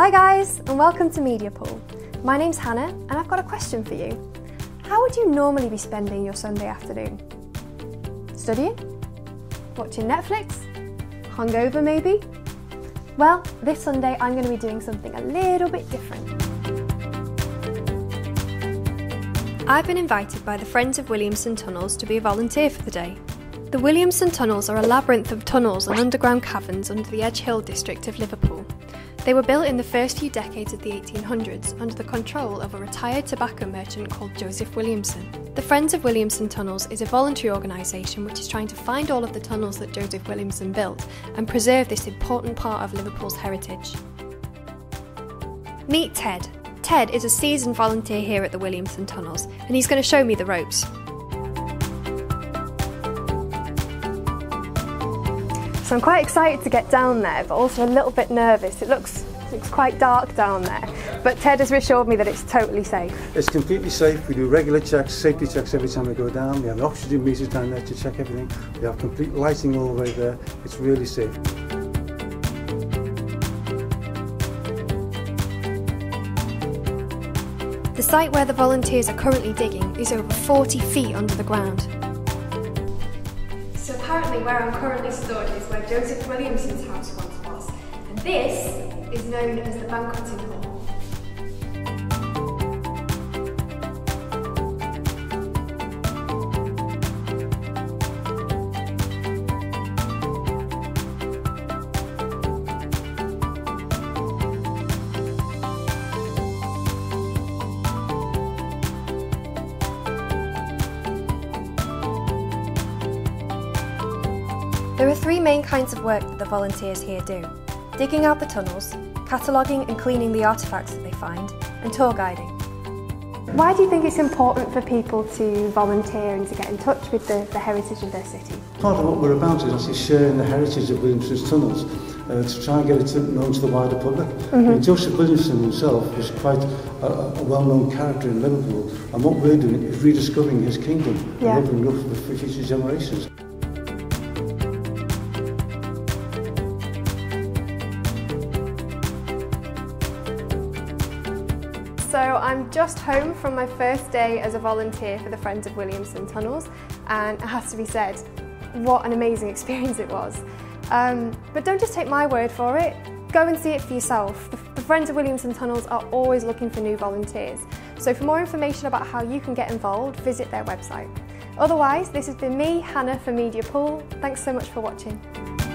Hi guys, and welcome to Media Pool. My name's Hannah, and I've got a question for you. How would you normally be spending your Sunday afternoon? Studying? Watching Netflix? Hungover maybe? Well, this Sunday I'm going to be doing something a little bit different. I've been invited by the Friends of Williamson Tunnels to be a volunteer for the day. The Williamson Tunnels are a labyrinth of tunnels and underground caverns under the Edge Hill district of Liverpool. They were built in the first few decades of the 1800s under the control of a retired tobacco merchant called Joseph Williamson. The Friends of Williamson Tunnels is a voluntary organisation which is trying to find all of the tunnels that Joseph Williamson built and preserve this important part of Liverpool's heritage. Meet Ted. Ted is a seasoned volunteer here at the Williamson Tunnels, and he's going to show me the ropes. So I'm quite excited to get down there, but also a little bit nervous. It looks quite dark down there, but Ted has reassured me that it's totally safe. It's completely safe. We do regular checks, safety checks every time we go down. We have oxygen meters down there to check everything. We have complete lighting all the way there. It's really safe. The site where the volunteers are currently digging is over 40 feet under the ground. So apparently where I'm currently stood is where Joseph Williamson's house once was, and this is known as the banqueting hall. There are three main kinds of work that the volunteers here do: digging out the tunnels, cataloguing and cleaning the artefacts that they find, and tour guiding. Why do you think it's important for people to volunteer and to get in touch with the heritage of their city? Part of what we're about is actually sharing the heritage of Williamson's tunnels to try and get it known to the wider public. And Joseph Williamson himself was quite a well-known character in Liverpool, and what we're doing is rediscovering his kingdom and opening it up for future generations. So I'm just home from my first day as a volunteer for the Friends of Williamson Tunnels, and it has to be said, what an amazing experience it was. But don't just take my word for it, go and see it for yourself. The Friends of Williamson Tunnels are always looking for new volunteers, so for more information about how you can get involved, visit their website. Otherwise, this has been me, Hannah, for Media Pool. Thanks so much for watching.